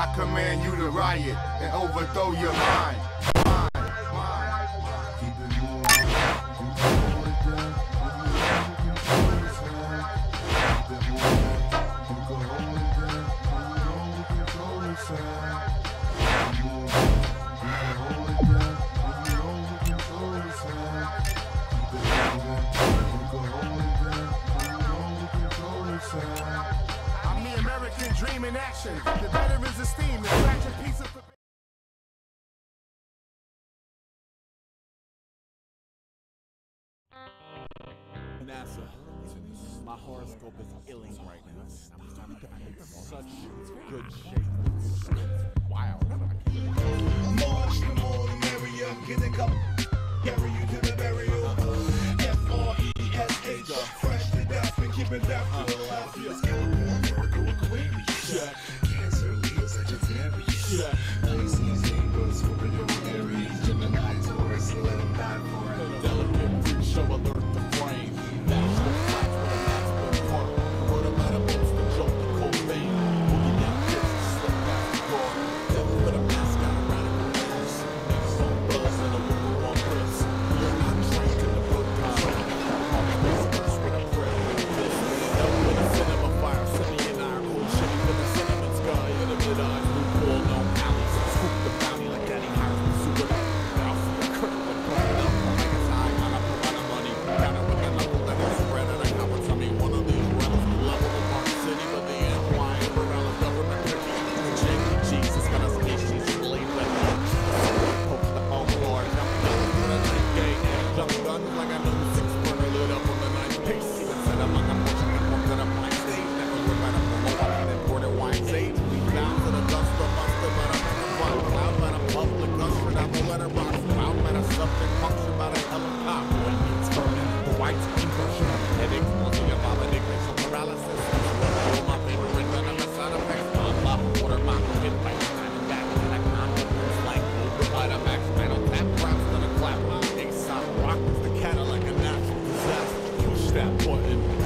I command you to riot and overthrow your mind. I'm the American dream in action. The veterans esteem the fractured piece of the NASA. My horoscope is illing right now. I'm in such good shape. Wow. March, the more the merrier. Get a cup, carry you to the burial. F-R-E-S-H, fresh to death and keep it down for the life. Cancer, Leo, Sagittarius.